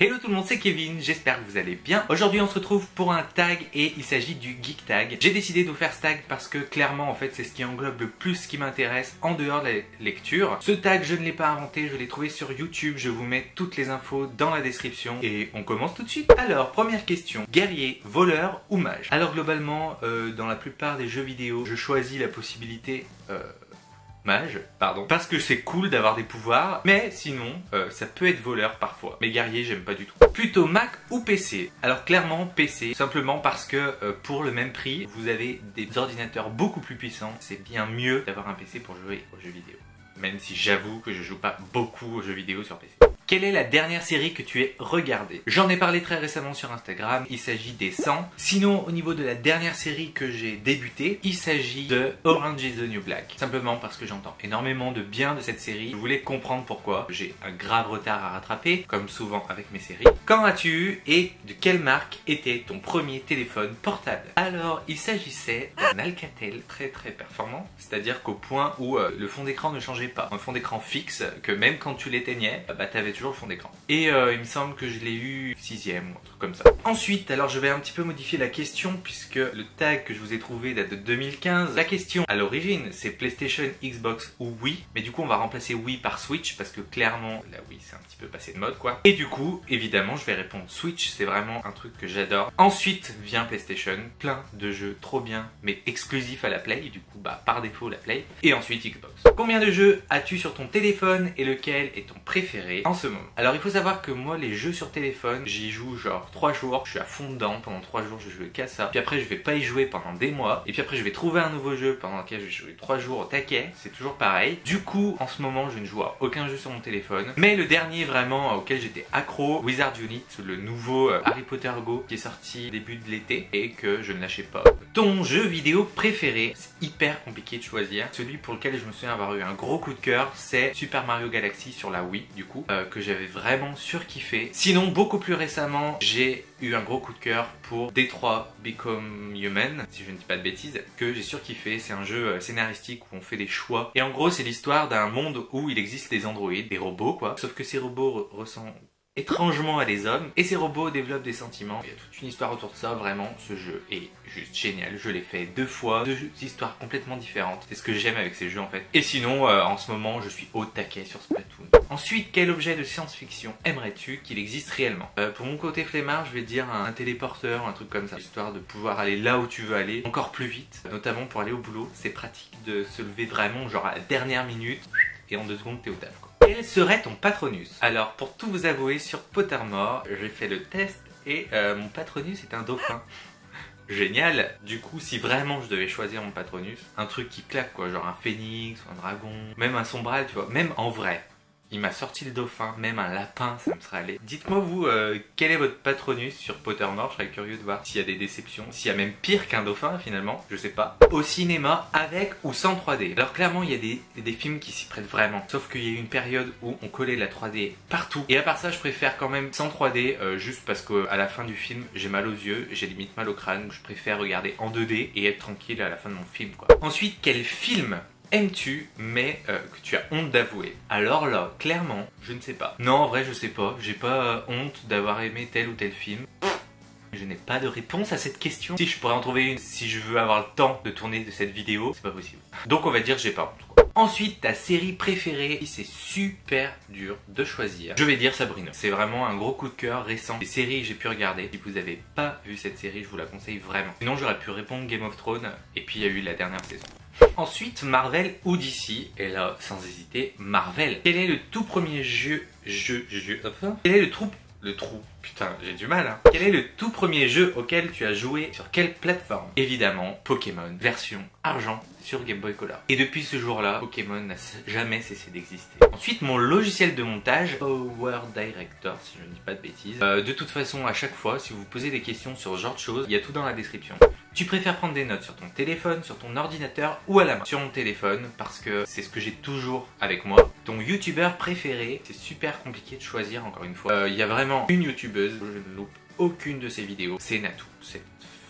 Hello tout le monde, c'est Kevin, j'espère que vous allez bien. Aujourd'hui on se retrouve pour un tag et il s'agit du Geek Tag. J'ai décidé de vous faire ce tag parce que clairement en fait c'est ce qui englobe le plus ce qui m'intéresse en dehors de la lecture. Ce tag je ne l'ai pas inventé, je l'ai trouvé sur YouTube, je vous mets toutes les infos dans la description et on commence tout de suite. Alors première question, guerrier, voleur ou mage? Alors globalement dans la plupart des jeux vidéo je choisis la possibilité... mage, pardon, parce que c'est cool d'avoir des pouvoirs, mais sinon, ça peut être voleur parfois. Mais guerrier, j'aime pas du tout. Plutôt Mac ou PC? Alors clairement PC, simplement parce que pour le même prix, vous avez des ordinateurs beaucoup plus puissants. C'est bien mieux d'avoir un PC pour jouer aux jeux vidéo. Même si j'avoue que je joue pas beaucoup aux jeux vidéo sur PC. Quelle est la dernière série que tu aies regardée? J'en ai parlé très récemment sur Instagram, il s'agit des 100. Sinon, au niveau de la dernière série que j'ai débutée, il s'agit de Orange is the New Black. Simplement parce que j'entends énormément de bien de cette série. Je voulais comprendre pourquoi. J'ai un grave retard à rattraper, comme souvent avec mes séries. Quand as-tu eu et de quelle marque était ton premier téléphone portable? Alors, il s'agissait d'un Alcatel très performant. C'est-à-dire qu'au point où le fond d'écran ne changeait pas. Un fond d'écran fixe que même quand tu l'éteignais, bah t'avais toujours le fond d'écran. Et il me semble que je l'ai eu 6ème ou un truc comme ça. Ensuite, alors je vais un petit peu modifier la question puisque le tag que je vous ai trouvé date de 2015. La question à l'origine c'est PlayStation, Xbox ou Wii. Mais du coup on va remplacer Wii par Switch parce que clairement la Wii c'est un petit peu passé de mode quoi. Et du coup évidemment je vais répondre Switch, c'est vraiment un truc que j'adore. Ensuite vient PlayStation, plein de jeux trop bien mais exclusifs à la Play. Du coup bah par défaut la Play. Et ensuite Xbox. Combien de jeux as-tu sur ton téléphone et lequel est ton préféré en ce moment? Alors il faut savoir que moi les jeux sur téléphone j'y joue genre 3 jours, je suis à fond dedans, pendant 3 jours je joue qu'à ça, puis après je vais pas y jouer pendant des mois, et puis après je vais trouver un nouveau jeu pendant lequel je vais jouer 3 jours au taquet, c'est toujours pareil. Du coup en ce moment je ne joue à aucun jeu sur mon téléphone, mais le dernier vraiment auquel j'étais accro, Wizard Unite, le nouveau Harry Potter Go qui est sorti début de l'été et que je ne lâchais pas. Ton jeu vidéo préféré? C'est hyper compliqué de choisir. Celui pour lequel je me souviens avoir eu un gros coup de cœur c'est Super Mario Galaxy sur la Wii du coup, que j'avais vraiment surkiffé. Sinon beaucoup plus récemment j'ai eu un gros coup de cœur pour Detroit Become Human, si je ne dis pas de bêtises, que j'ai surkiffé. C'est un jeu scénaristique où on fait des choix et en gros c'est l'histoire d'un monde où il existe des androïdes, des robots quoi, sauf que ces robots ressentent étrangement à des hommes et ces robots développent des sentiments. Il y a toute une histoire autour de ça, vraiment ce jeu est juste génial, je l'ai fait 2 fois, 2 histoires complètement différentes, c'est ce que j'aime avec ces jeux en fait. Et sinon en ce moment je suis au taquet sur Splatoon. Ensuite, quel objet de science-fiction aimerais-tu qu'il existe réellement? Pour mon côté flemmard, je vais dire un téléporteur, un truc comme ça, histoire de pouvoir aller là où tu veux aller, encore plus vite, notamment pour aller au boulot, c'est pratique de se lever vraiment genre à la dernière minute et en 2 secondes t'es au taf quoi. Quel serait ton patronus? Alors pour tout vous avouer, sur Pottermore, j'ai fait le test et mon patronus est un dauphin. Génial! Du coup, si vraiment je devais choisir mon patronus, un truc qui claque quoi, genre un phénix, ou un dragon, même un sombral, tu vois, même en vrai, il m'a sorti le dauphin, même un lapin, ça me serait allé. Dites-moi vous, quel est votre patronus sur Pottermore? Je serais curieux de voir s'il y a des déceptions, s'il y a même pire qu'un dauphin finalement, je sais pas. Au cinéma, avec ou sans 3D? Alors clairement, il y a des films qui s'y prêtent vraiment, sauf qu'il y a eu une période où on collait de la 3D partout. Et à part ça, je préfère quand même sans 3D, juste parce qu'à la fin du film, j'ai mal aux yeux, j'ai limite mal au crâne, je préfère regarder en 2D et être tranquille à la fin de mon film quoi. Ensuite, quel film aimes-tu mais que tu as honte d'avouer? Alors là, clairement, je ne sais pas. Non, en vrai, je sais pas. J'ai pas honte d'avoir aimé tel ou tel film. Je n'ai pas de réponse à cette question. Si je pourrais en trouver une, si je veux avoir le temps de tourner de cette vidéo, c'est pas possible. Donc on va dire j'ai pas honte. Ensuite, ta série préférée, c'est super dur de choisir. Je vais dire Sabrina. C'est vraiment un gros coup de cœur récent. Les séries que j'ai pu regarder, si vous n'avez pas vu cette série, je vous la conseille vraiment. Sinon, j'aurais pu répondre Game of Thrones, et puis il y a eu la dernière saison. Ensuite, Marvel ou DC, et là, sans hésiter, Marvel. Quel est le tout premier jeu... Quel est Quel est le tout premier jeu auquel tu as joué? Sur quelle plateforme? Évidemment, Pokémon, version argent sur Game Boy Color. Et depuis ce jour-là, Pokémon n'a jamais cessé d'exister. Ensuite, mon logiciel de montage, Power Director, si je ne dis pas de bêtises. De toute façon, à chaque fois, si vous posez des questions sur ce genre de choses, il y a tout dans la description. Tu préfères prendre des notes sur ton téléphone, sur ton ordinateur ou à la main? Sur mon téléphone, parce que c'est ce que j'ai toujours avec moi. Ton youtubeur préféré? C'est super compliqué de choisir encore une fois. Il y a vraiment une youtubeuse, je ne loupe aucune de ses vidéos, c'est Natoo. Cette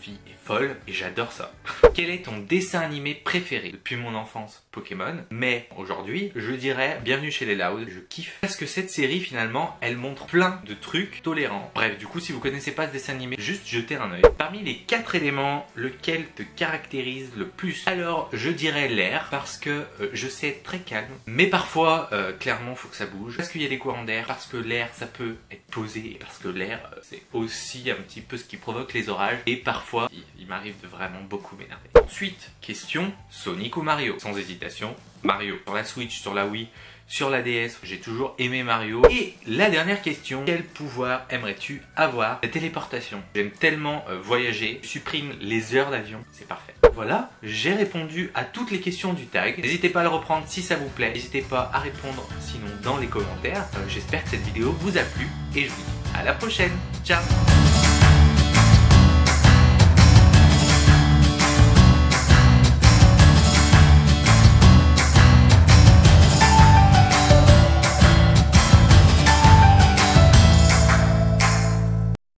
fille est folle et j'adore ça. Quel est ton dessin animé préféré? Depuis mon enfance, Pokémon. Mais aujourd'hui, je dirais Bienvenue chez les louds. Je kiffe parce que cette série finalement, elle montre plein de trucs tolérants. Bref, du coup, si vous connaissez pas ce dessin animé, juste jetez un œil. Parmi les 4 éléments, lequel te caractérise le plus? Alors, je dirais l'air parce que je sais être très calme, mais parfois, clairement, faut que ça bouge parce qu'il y a des courants d'air, parce que l'air, ça peut être posé, et parce que l'air, c'est aussi un petit peu ce qui provoque les orages. Et parfois, il m'arrive de vraiment beaucoup m'énerver. Ensuite, question Sonic ou Mario? Sans hésitation, Mario. Sur la Switch, sur la Wii, sur la DS, j'ai toujours aimé Mario. Et la dernière question, quel pouvoir aimerais-tu avoir? La téléportation. J'aime tellement voyager, je supprime les heures d'avion, c'est parfait. Voilà, j'ai répondu à toutes les questions du tag. N'hésitez pas à le reprendre si ça vous plaît. N'hésitez pas à répondre sinon dans les commentaires. J'espère que cette vidéo vous a plu et je vous dis à la prochaine. Ciao!